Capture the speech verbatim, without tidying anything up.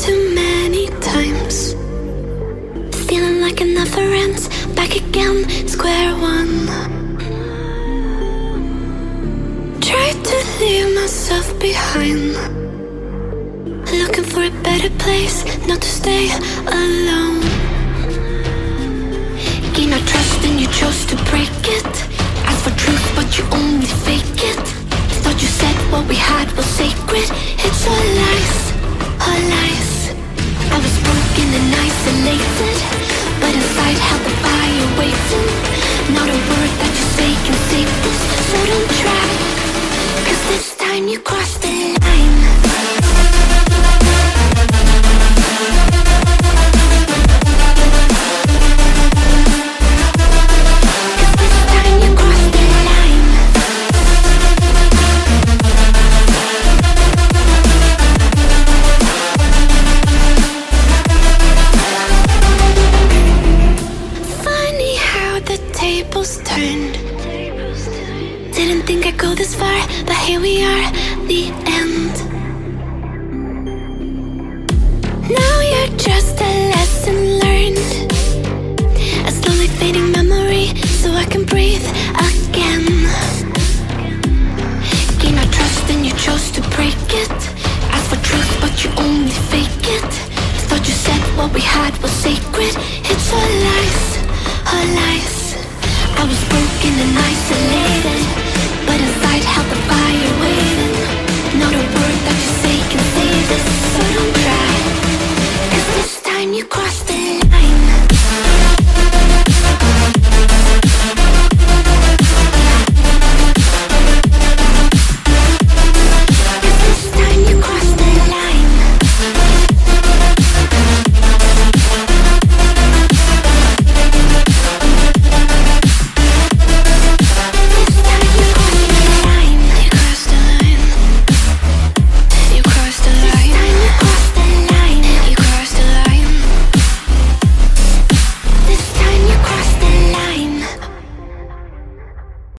too many times. Feeling like another ends, back again, square one. Try to leave myself behind, looking for a better place, not to stay alone. Gain our trust and you chose to break it. Ask for truth but you only fake it. Thought you said what we had was sacred. It's all lies, all lies. I was broken and isolated, but inside held the fire waiting. Not a word that you say can save us, so don't try, cause this time you crossed the line. Didn't think I'd go this far, but here we are, the end. Now you're just a lesson learned, a slowly fading memory, so I can breathe again. Gain our trust and you chose to break it.